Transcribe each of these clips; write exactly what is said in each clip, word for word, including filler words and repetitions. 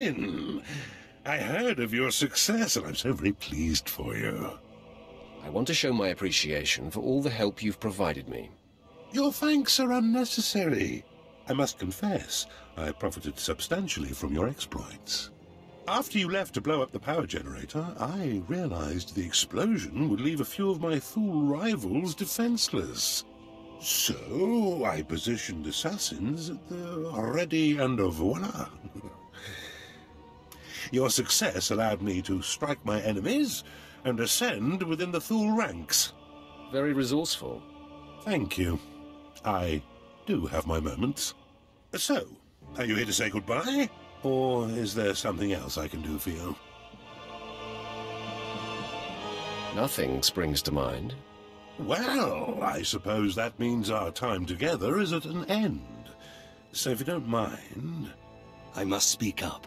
in. I heard of your success, and I'm so very pleased for you. I want to show my appreciation for all the help you've provided me. Your thanks are unnecessary. I must confess, I profited substantially from your exploits. After you left to blow up the power generator, I realized the explosion would leave a few of my fool rivals defenseless. So I positioned assassins at the ready and voila. Your success allowed me to strike my enemies and ascend within the Thule ranks. Very resourceful. Thank you. I do have my moments. So, are you here to say goodbye? Or is there something else I can do for you? Nothing springs to mind. Well, I suppose that means our time together is at an end. So if you don't mind... I must speak up.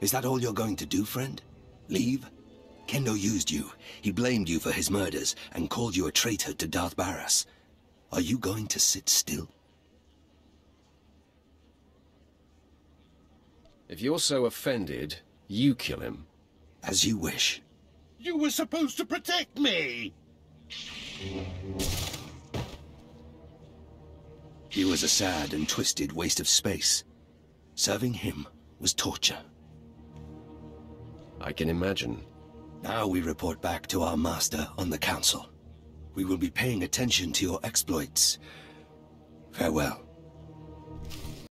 Is that all you're going to do, friend? Leave? Kenno used you. He blamed you for his murders and called you a traitor to Darth Barras. Are you going to sit still? If you're so offended, you kill him. As you wish. You were supposed to protect me! He was a sad and twisted waste of space. Serving him was torture. I can imagine. Now we report back to our master on the council. We will be paying attention to your exploits. Farewell.